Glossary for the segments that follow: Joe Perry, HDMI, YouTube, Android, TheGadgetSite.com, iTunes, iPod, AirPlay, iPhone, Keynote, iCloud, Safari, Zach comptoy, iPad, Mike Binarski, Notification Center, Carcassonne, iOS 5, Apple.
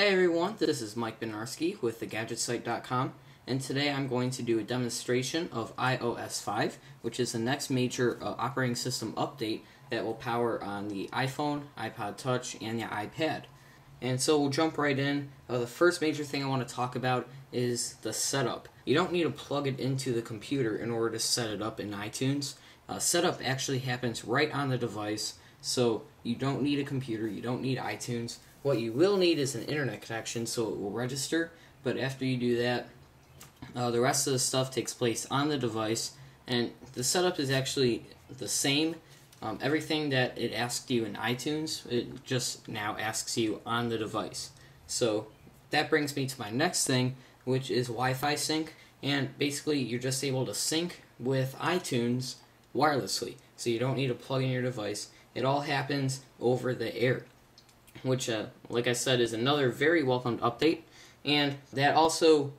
Hey everyone, this is Mike Binarski with TheGadgetSite.com, and today I'm going to do a demonstration of iOS 5, which is the next major operating system update that will power on the iPhone, iPod Touch, and the iPad. And so we'll jump right in. The first major thing I want to talk about is the setup. You don't need to plug it into the computer in order to set it up in iTunes. Setup actually happens right on the device, so you don't need a computer, you don't need iTunes. What you will need is an internet connection so it will register, but after you do that, the rest of the stuff takes place on the device, and the setup is actually the same. Everything that it asked you in iTunes, it just now asks you on the device. So that brings me to my next thing, which is Wi-Fi sync, and basically you're just able to sync with iTunes wirelessly, so you don't need to plug in your device. It all happens over the air, which, like I said, is another very welcomed update. And that also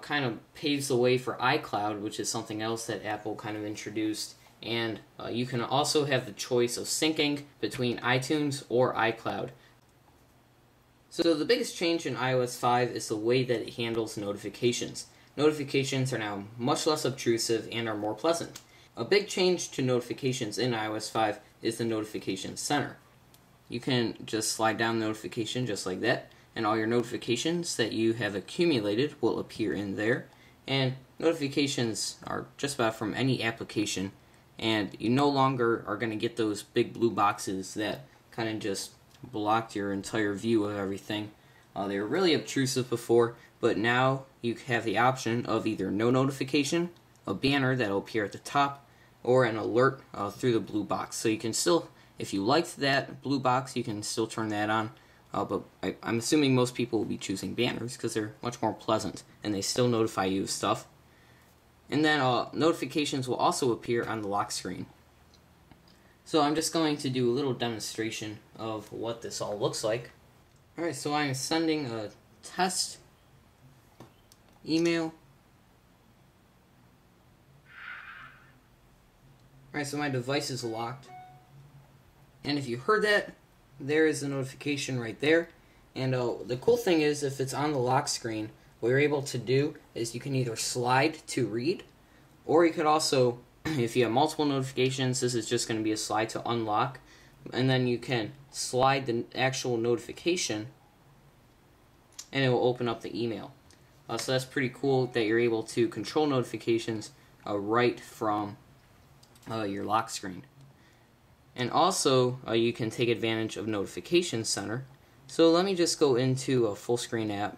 kind of paves the way for iCloud, which is something else that Apple kind of introduced. And you can also have the choice of syncing between iTunes or iCloud. So the biggest change in iOS 5 is the way that it handles notifications. Notifications are now much less obtrusive and are more pleasant. A big change to notifications in iOS 5 is the Notification Center. You can just slide down the notification just like that, and all your notifications that you have accumulated will appear in there. And notifications are just about from any application, and you no longer are going to get those big blue boxes that kind of just blocked your entire view of everything. They were really obtrusive before, but now you have the option of either no notification, a banner that will appear at the top, or an alert through the blue box. So you can still, if you liked that blue box, you can still turn that on, but I'm assuming most people will be choosing banners because they're much more pleasant and they still notify you of stuff. And then notifications will also appear on the lock screen. So I'm just going to do a little demonstration of what this all looks like. Alright, so I'm sending a test email. Alright, so my device is locked. And if you heard that, there is a notification right there. And the cool thing is, if it's on the lock screen, what you're able to do is you can either slide to read, or you could also, if you have multiple notifications, this is just going to be a slide to unlock, and then you can slide the actual notification, and it will open up the email. So that's pretty cool that you're able to control notifications right from your lock screen. And also, you can take advantage of Notification Center. So let me just go into a full screen app.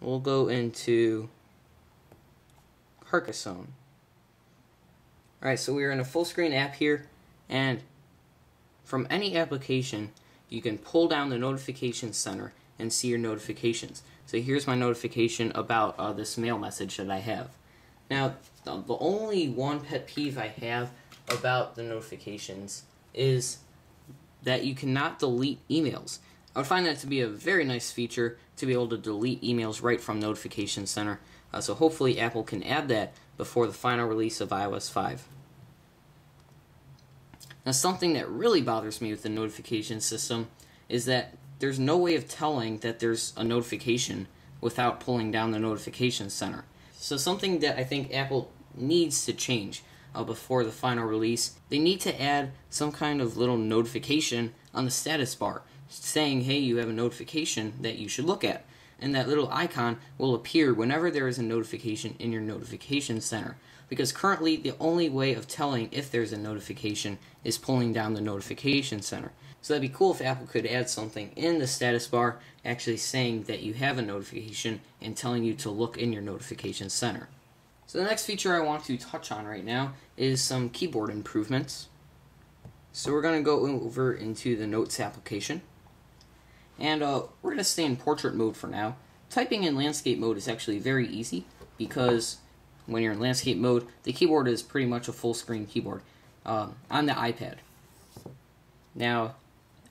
We'll go into Carcassonne. Alright, so we're in a full screen app here, and from any application, you can pull down the Notification Center and see your notifications. So here's my notification about this mail message that I have. Now, the only one pet peeve I have about the notifications is that you cannot delete emails. I would find that to be a very nice feature to be able to delete emails right from Notification Center. So hopefully Apple can add that before the final release of iOS 5. Now, something that really bothers me with the notification system is that there's no way of telling that there's a notification without pulling down the Notification Center. So something that I think Apple needs to change before the final release, they need to add some kind of little notification on the status bar saying, hey, you have a notification that you should look at. And that little icon will appear whenever there is a notification in your Notification Center. Because currently, the only way of telling if there's a notification is pulling down the Notification Center. So that'd be cool if Apple could add something in the status bar actually saying that you have a notification and telling you to look in your Notification Center. So the next feature I want to touch on right now is some keyboard improvements. So we're going to go over into the Notes application. And we're going to stay in portrait mode for now. Typing in landscape mode is actually very easy because when you're in landscape mode, the keyboard is pretty much a full screen keyboard on the iPad. Now,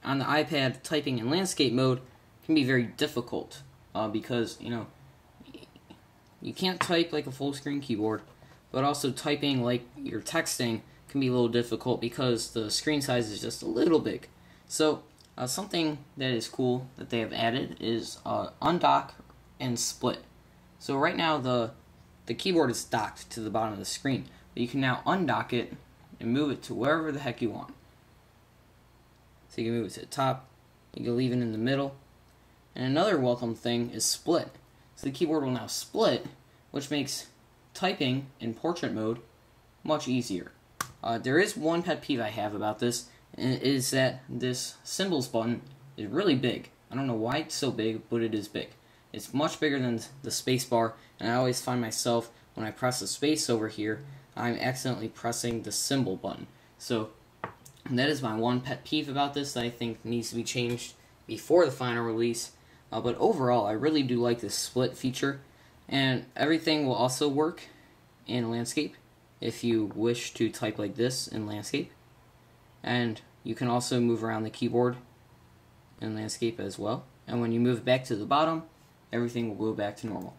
on the iPad, typing in landscape mode can be very difficult because, you know, you can't type like a full screen keyboard, but also typing like you're texting can be a little difficult because the screen size is just a little big. So Something that is cool that they have added is undock and split. So right now the keyboard is docked to the bottom of the screen, but you can now undock it and move it to wherever the heck you want. So you can move it to the top, you can leave it in the middle. And another welcome thing is split. So the keyboard will now split, which makes typing in portrait mode much easier. There is one pet peeve I have about this, and it is that this symbols button is really big. I don't know why it's so big, but it is big. It's much bigger than the space bar, and I always find myself, when I press the space over here, I'm accidentally pressing the symbol button. So that is my one pet peeve about this that I think needs to be changed before the final release. But overall, I really do like this split feature, and everything will also work in landscape if you wish to type like this in landscape. And you can also move around the keyboard in landscape as well. And when you move back to the bottom, everything will go back to normal.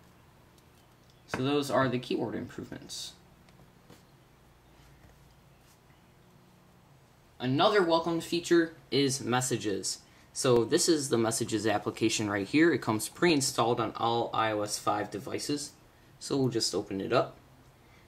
So those are the keyboard improvements. Another welcome feature is messages. So this is the messages application right here. It comes pre-installed on all iOS 5 devices. So we'll just open it up.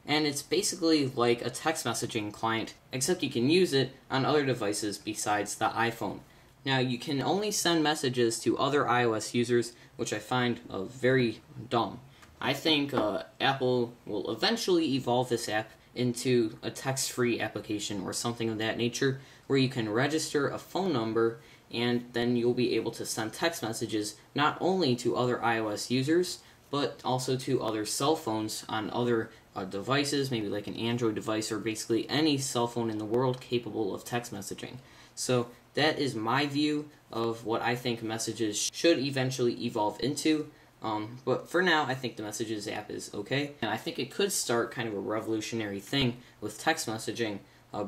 And it's basically like a text messaging client, except you can use it on other devices besides the iPhone. Now, you can only send messages to other iOS users, which I find very dumb. I think Apple will eventually evolve this app into a text-free application or something of that nature, where you can register a phone number and then you'll be able to send text messages not only to other iOS users, but also to other cell phones on other devices, maybe like an Android device or basically any cell phone in the world capable of text messaging. So that is my view of what I think messages should eventually evolve into. But for now, I think the messages app is okay. And I think it could start kind of a revolutionary thing with text messaging,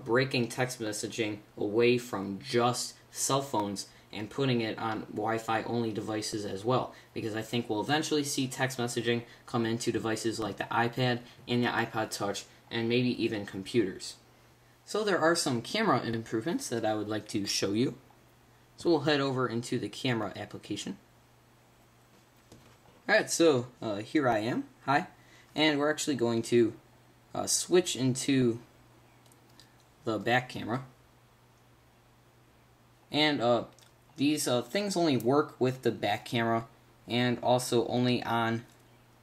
breaking text messaging away from just cell phones and putting it on Wi-Fi only devices as well, because I think we'll eventually see text messaging come into devices like the iPad and the iPod Touch and maybe even computers. So there are some camera improvements that I would like to show you. So we'll head over into the camera application. Alright, so here I am. Hi. And we're actually going to switch into the back camera. And these things only work with the back camera and also only on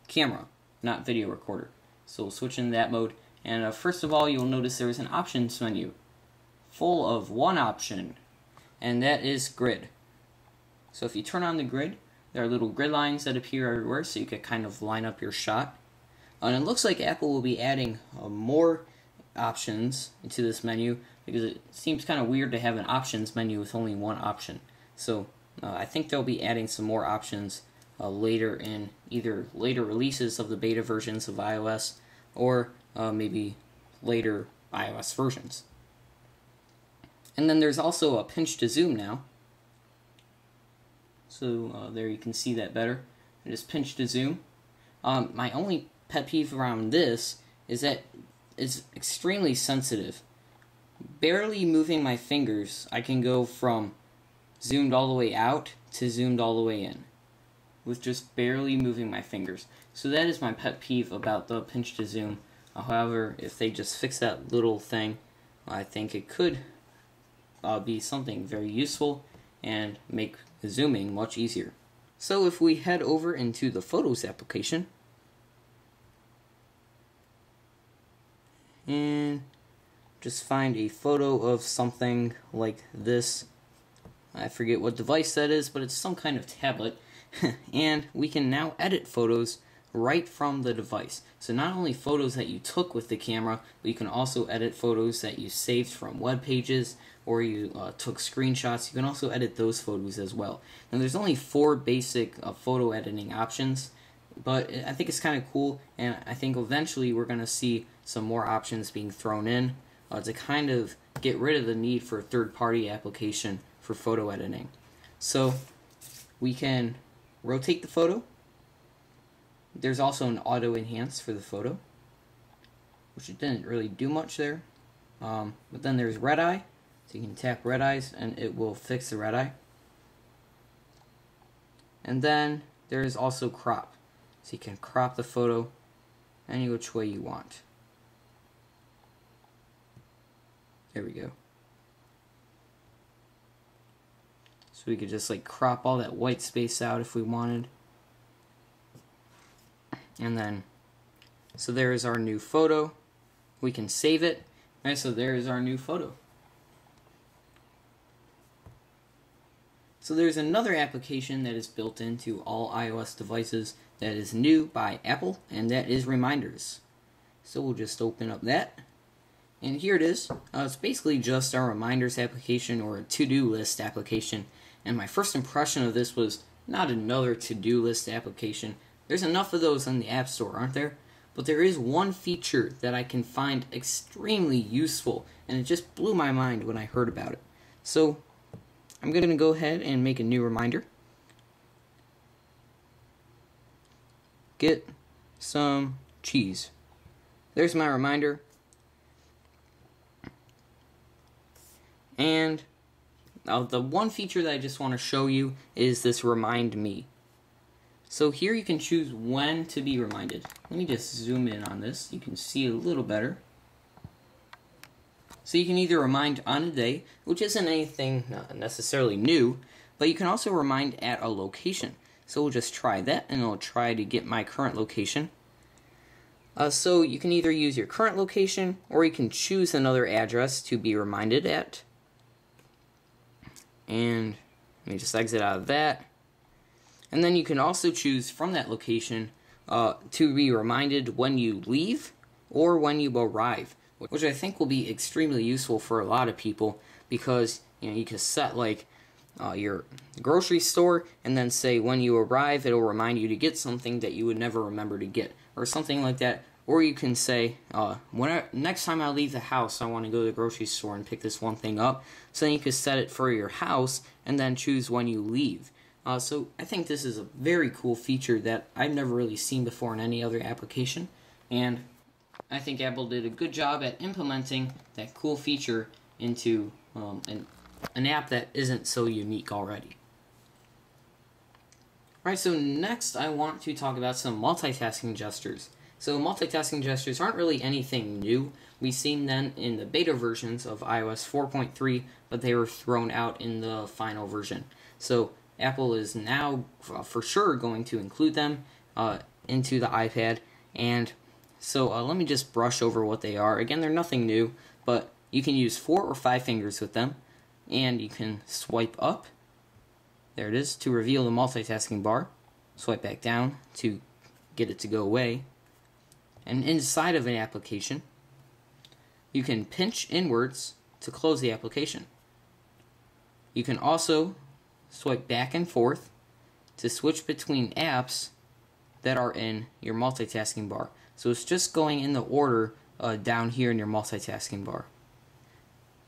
camera, not video recorder. So we'll switch into that mode. And first of all, you'll notice there is an options menu full of one option, and that is grid. So if you turn on the grid, there are little grid lines that appear everywhere, so you can kind of line up your shot. And it looks like Apple will be adding more options into this menu, because it seems kind of weird to have an options menu with only one option. So I think they'll be adding some more options later in either later releases of the beta versions of iOS, or maybe later iOS versions. And then there's also a pinch to zoom now. So there you can see that better. I just pinch to zoom. My only pet peeve around this is that it's extremely sensitive. Barely moving my fingers, I can go from zoomed all the way out to zoomed all the way in, with just barely moving my fingers. So that is my pet peeve about the pinch to zoom. However, if they just fix that little thing, I think it could be something very useful and make zooming much easier. So if we head over into the Photos application, and just find a photo of something like this. I forget what device that is, but it's some kind of tablet. And we can now edit photos right from the device. So not only photos that you took with the camera, but you can also edit photos that you saved from web pages, or you took screenshots. You can also edit those photos as well. Now there's only 4 basic photo editing options, but I think it's kind of cool, and I think eventually we're going to see some more options being thrown in to kind of get rid of the need for a third-party application for photo editing. So we can rotate the photo. There's also an auto enhance for the photo, which it didn't really do much there. But then there's red eye, so you can tap red eyes and it will fix the red eye. And then there is also crop. So you can crop the photo any which way you want. There we go. So we could just like crop all that white space out if we wanted. And then, so there is our new photo. We can save it. Alright, so there is our new photo. So there's another application that is built into all iOS devices that is new by Apple, and that is Reminders. So we'll just open up that. And here it is. It's basically just our Reminders application, or a to-do list application. And my first impression of this was not another to-do list application. There's enough of those on the App Store, aren't there? But there is one feature that I can find extremely useful, and it just blew my mind when I heard about it. So I'm going to go ahead and make a new reminder. Get some cheese. There's my reminder. And the one feature that I just want to show you is this Remind Me. So here you can choose when to be reminded. Let me just zoom in on this. You can see a little better. So you can either remind on a day, which isn't anything necessarily new, but you can also remind at a location. So we'll just try that, and I'll try to get my current location. So you can either use your current location, or you can choose another address to be reminded at. And let me just exit out of that. And then you can also choose from that location to be reminded when you leave or when you arrive, which I think will be extremely useful for a lot of people, because you can set like your grocery store and then say when you arrive it'll remind you to get something that you would never remember to get or something like that. Or you can say, next time I leave the house, I want to go to the grocery store and pick this one thing up. So then you can set it for your house and then choose when you leave. So I think this is a very cool feature that I've never really seen before in any other application. And I think Apple did a good job at implementing that cool feature into an app that isn't so unique already. Alright, so next I want to talk about some multitasking gestures. So multitasking gestures aren't really anything new. We've seen them in the beta versions of iOS 4.3, but they were thrown out in the final version. So Apple is now for sure going to include them into the iPad. And so let me just brush over what they are. Again, they're nothing new, but you can use 4 or 5 fingers with them. And you can swipe up, there it is, to reveal the multitasking bar. Swipe back down to get it to go away. And inside of an application, you can pinch inwards to close the application. You can also swipe back and forth to switch between apps that are in your multitasking bar. So it's just going in the order down here in your multitasking bar.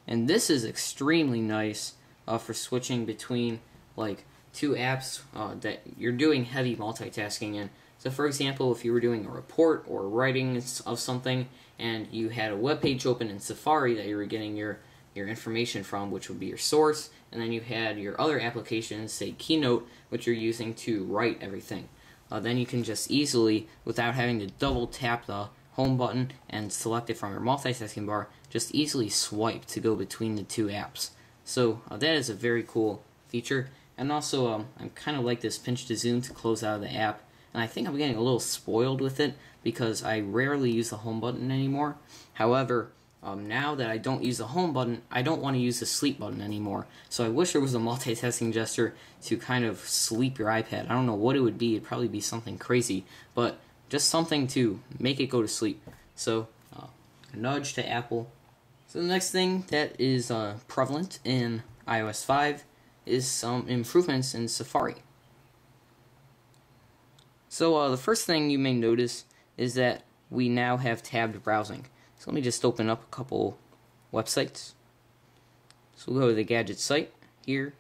And this is extremely nice for switching between like 2 apps that you're doing heavy multitasking in. So for example, if you were doing a report or writing of something and you had a web page open in Safari that you were getting your information from, which would be your source, and then you had your other applications, say Keynote, which you're using to write everything. Then you can just easily, without having to double tap the home button and select it from your multitasking bar, just easily swipe to go between the 2 apps. So that is a very cool feature. And also, I kind of like this pinch to zoom to close out of the app. And I think I'm getting a little spoiled with it because I rarely use the home button anymore. However, now that I don't use the home button, I don't want to use the sleep button anymore. So I wish there was a multitasking gesture to kind of sleep your iPad. I don't know what it would be. It'd probably be something crazy, but just something to make it go to sleep. So a nudge to Apple. So the next thing that is prevalent in iOS 5 is some improvements in Safari. So the first thing you may notice is that we now have tabbed browsing. So let me just open up a couple websites. So we'll go to the gadget site here.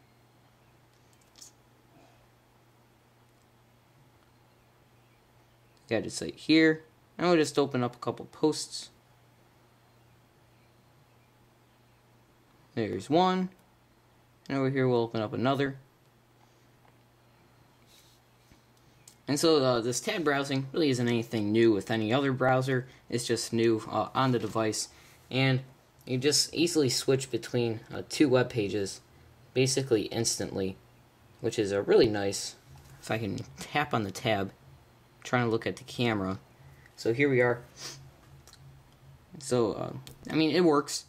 Gadget site here. And we'll just open up a couple posts. There's one. And over here we'll open up another. And so this tab browsing really isn't anything new with any other browser. It's just new on the device, and you just easily switch between two web pages basically instantly, which is really nice. If I can tap on the tab, I'm trying to look at the camera. So here we are. So I mean, it works.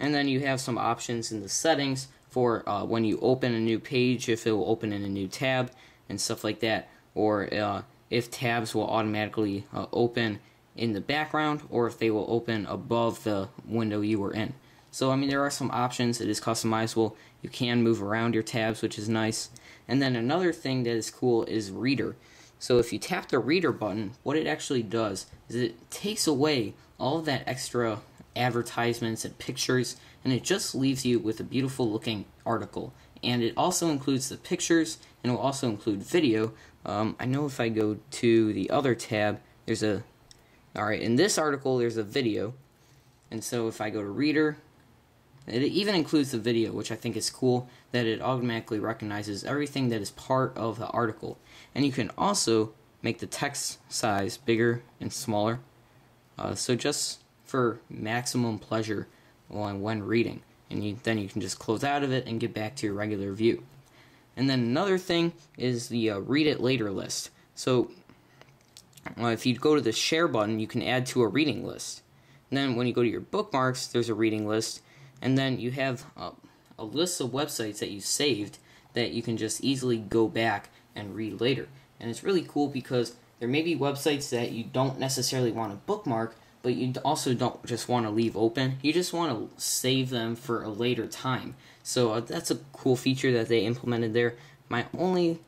And then you have some options in the settings for when you open a new page, if it will open in a new tab and stuff like that, or if tabs will automatically open in the background, or if they will open above the window you were in. So I mean, there are some options. It is customizable. You can move around your tabs, which is nice. And then another thing that is cool is Reader. So if you tap the Reader button, what it actually does is it takes away all of that extra advertisements and pictures, and it just leaves you with a beautiful looking article. And it also includes the pictures, and it will also include video. I know if I go to the other tab, there's a... Alright, in this article there's a video, and so if I go to Reader, it even includes the video, which I think is cool, that it automatically recognizes everything that is part of the article. And you can also make the text size bigger and smaller, so just for maximum pleasure when reading. And then you can just close out of it and get back to your regular view. And then another thing is the Read It Later list. So if you go to the Share button, you can add to a reading list. And then when you go to your bookmarks, there's a reading list. And then you have a list of websites that you saved that you can just easily go back and read later. And it's really cool because there may be websites that you don't necessarily want to bookmark, but you also don't just want to leave open. You just want to save them for a later time. So that's a cool feature that they implemented there. My only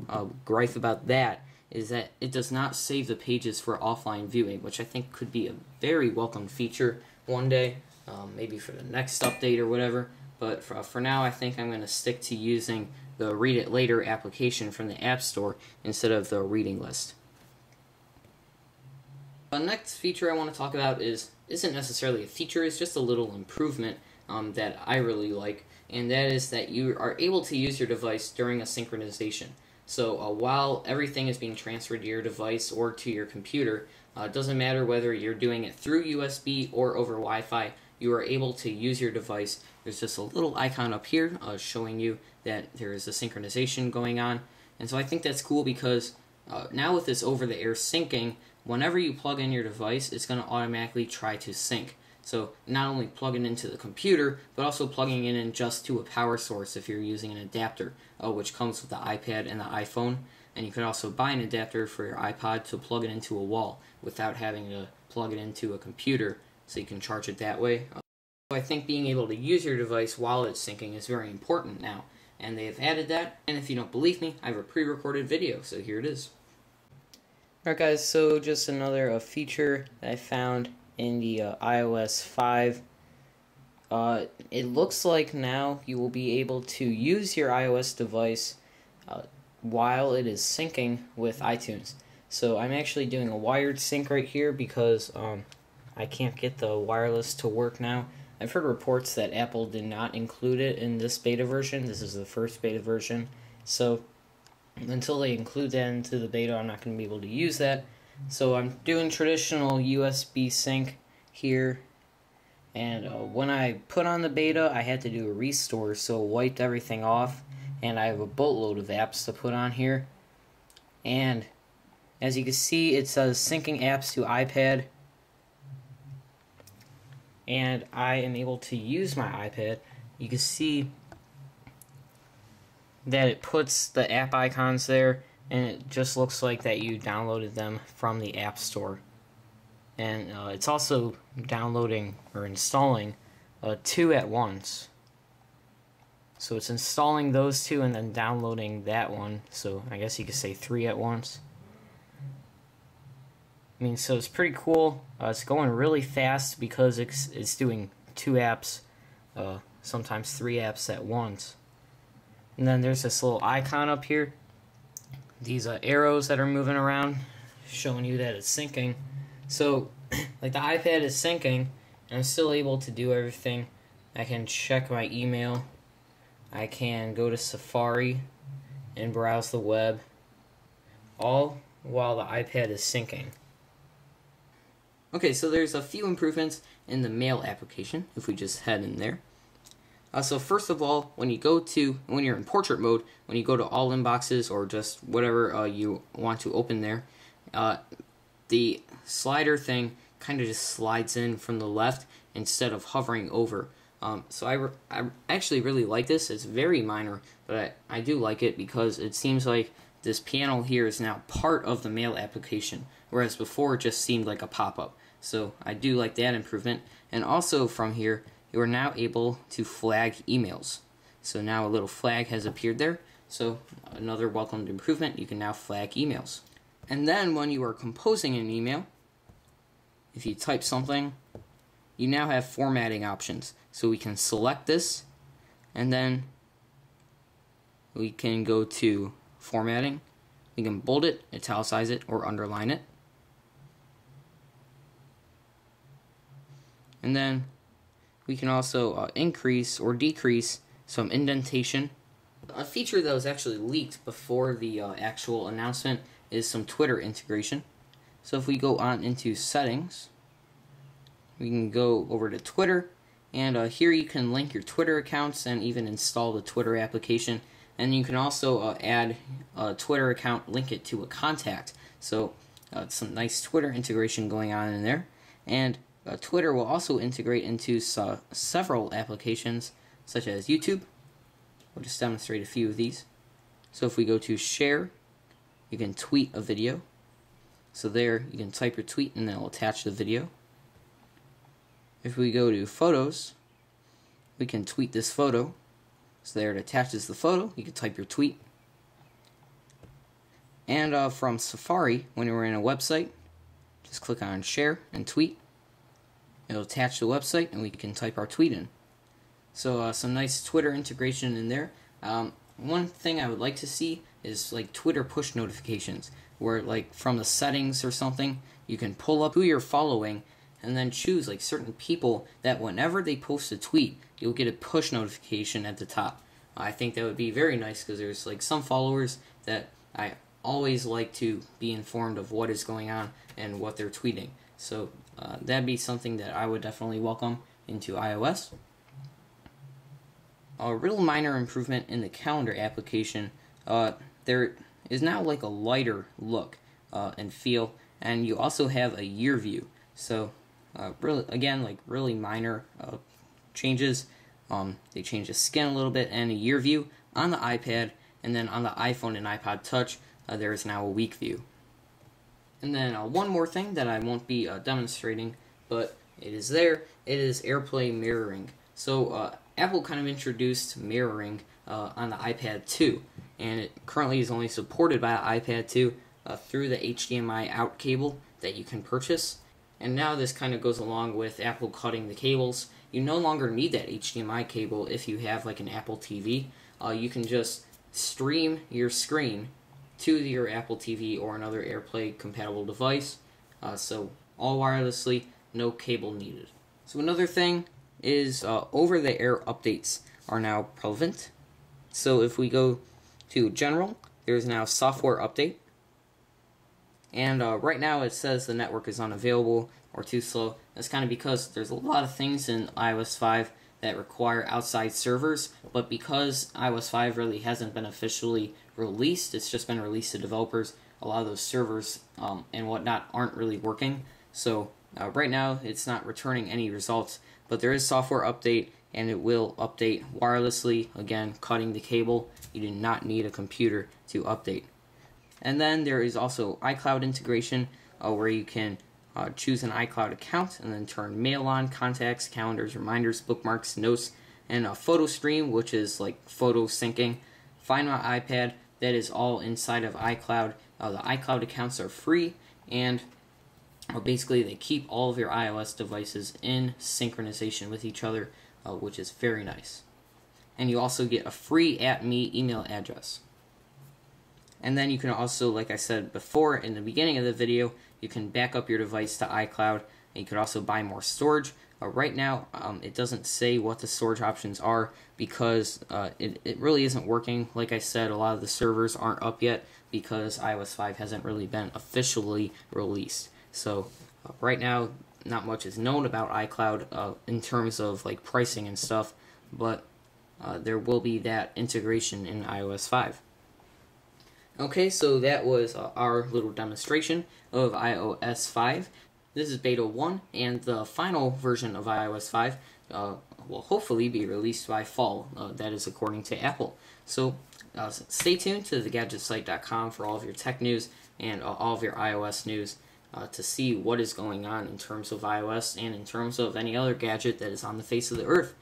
gripe about that is that it does not save the pages for offline viewing, which I think could be a very welcome feature one day. Maybe for the next update or whatever, but for now I think I'm going to stick to using the Read It Later application from the App Store instead of the reading list. The next feature I want to talk about isn't necessarily a feature, it's just a little improvement that I really like, and that is that you are able to use your device during a synchronization. So while everything is being transferred to your device or to your computer, it doesn't matter whether you're doing it through USB or over Wi-Fi, you are able to use your device. There's just a little icon up here showing you that there is a synchronization going on. And so I think that's cool because now with this over-the-air syncing, whenever you plug in your device, it's going to automatically try to sync. So not only plugging into the computer, but also plugging it in just to a power source if you're using an adapter, which comes with the iPad and the iPhone. And you can also buy an adapter for your iPod to plug it into a wall without having to plug it into a computer, so you can charge it that way. So I think being able to use your device while it's syncing is very important now, and they have added that. And if you don't believe me, I have a pre-recorded video, so here it is. Alright guys, so just another feature that I found in the iOS 5. It looks like now you will be able to use your iOS device while it is syncing with iTunes. So I'm actually doing a wired sync right here because I can't get the wireless to work now. I've heard reports that Apple did not include it in this beta version. This is the first beta version. So until they include that into the beta, I'm not going to be able to use that. So I'm doing traditional USB sync here. And when I put on the beta, I had to do a restore, so it wiped everything off. And I have a boatload of apps to put on here. And as you can see, it says syncing apps to iPad. And I am able to use my iPad. You can see that it puts the app icons there, and it just looks like that you downloaded them from the App Store. And it's also downloading or installing two at once. So it's installing those two and then downloading that one, so I guess you could say three at once. I mean, so it's pretty cool. It's going really fast because it's doing two apps, sometimes three apps at once. And then there's this little icon up here. These arrows that are moving around, showing you that it's syncing. So, like, the iPad is syncing, and I'm still able to do everything. I can check my email. I can go to Safari and browse the web, all while the iPad is syncing. Okay, so there's a few improvements in the Mail application, if we just head in there. So first of all, when you're in portrait mode, when you go to all inboxes or just whatever you want to open there, the slider thing kind of just slides in from the left instead of hovering over. So I actually really like this. It's very minor, but I do like it because it seems like this panel here is now part of the Mail application, whereas before it just seemed like a pop-up. So I do like that improvement. And also from here, you are now able to flag emails. So now a little flag has appeared there. So another welcomed improvement, you can now flag emails. And then when you are composing an email, if you type something, you now have formatting options. So we can select this, and then we can go to formatting. We can bold it, italicize it, or underline it. And then we can also increase or decrease some indentation. A feature that was actually leaked before the actual announcement is some Twitter integration. So if we go on into settings, we can go over to Twitter, and here you can link your Twitter accounts and even install the Twitter application. And you can also add a Twitter account, link it to a contact. So some nice Twitter integration going on in there. And Twitter will also integrate into several applications, such as YouTube. We'll just demonstrate a few of these. So if we go to share, you can tweet a video. So there, you can type your tweet and it'll attach the video. If we go to photos, we can tweet this photo. So there, it attaches the photo. You can type your tweet. And from Safari, when you're in a website, just click on share and tweet. It'll attach the website, and we can type our tweet in. So some nice Twitter integration in there. One thing I would like to see is like Twitter push notifications, where like from the settings or something, you can pull up who you're following, and then choose like certain people that whenever they post a tweet, you'll get a push notification at the top. I think that would be very nice because there's like some followers that I always like to be informed of what is going on and what they're tweeting. So that'd be something that I would definitely welcome into iOS. A real minor improvement in the calendar application. There is now like a lighter look and feel, and you also have a year view. So really, again, like really minor changes. They changed the skin a little bit and a year view on the iPad, and then on the iPhone and iPod Touch, there is now a week view. And then one more thing that I won't be demonstrating, but it is there. It is AirPlay mirroring. So Apple kind of introduced mirroring on the iPad 2, and it currently is only supported by iPad 2 through the HDMI out cable that you can purchase. And now this kind of goes along with Apple cutting the cables. You no longer need that HDMI cable if you have like an Apple TV. You can just stream your screen to your Apple TV or another AirPlay compatible device. So all wirelessly, no cable needed. So another thing is over-the-air updates are now relevant. So if we go to General, there's now Software Update. And right now it says the network is unavailable or too slow. That's kind of because there's a lot of things in iOS 5 that require outside servers, but because iOS 5 really hasn't been officially released, it's just been released to developers, a lot of those servers and whatnot aren't really working. So right now it's not returning any results, but there is software update and it will update wirelessly, again, cutting the cable. You do not need a computer to update. And then there is also iCloud integration, where you can choose an iCloud account and then turn mail on, contacts, calendars, reminders, bookmarks, notes, and a photo stream, which is like photo syncing. Find My iPad, that is all inside of iCloud. The iCloud accounts are free, and basically they keep all of your iOS devices in synchronization with each other, which is very nice. And you also get a free @me email address. And then you can also, like I said before in the beginning of the video, you can back up your device to iCloud, and you could also buy more storage. Right now, it doesn't say what the storage options are because it really isn't working. Like I said, a lot of the servers aren't up yet because iOS 5 hasn't really been officially released. So right now, not much is known about iCloud in terms of like pricing and stuff, but there will be that integration in iOS 5. Okay, so that was our little demonstration of iOS 5. This is Beta 1, and the final version of iOS 5 will hopefully be released by fall. That is according to Apple. So stay tuned to thegadgetsite.com for all of your tech news and all of your iOS news to see what is going on in terms of iOS and in terms of any other gadget that is on the face of the earth.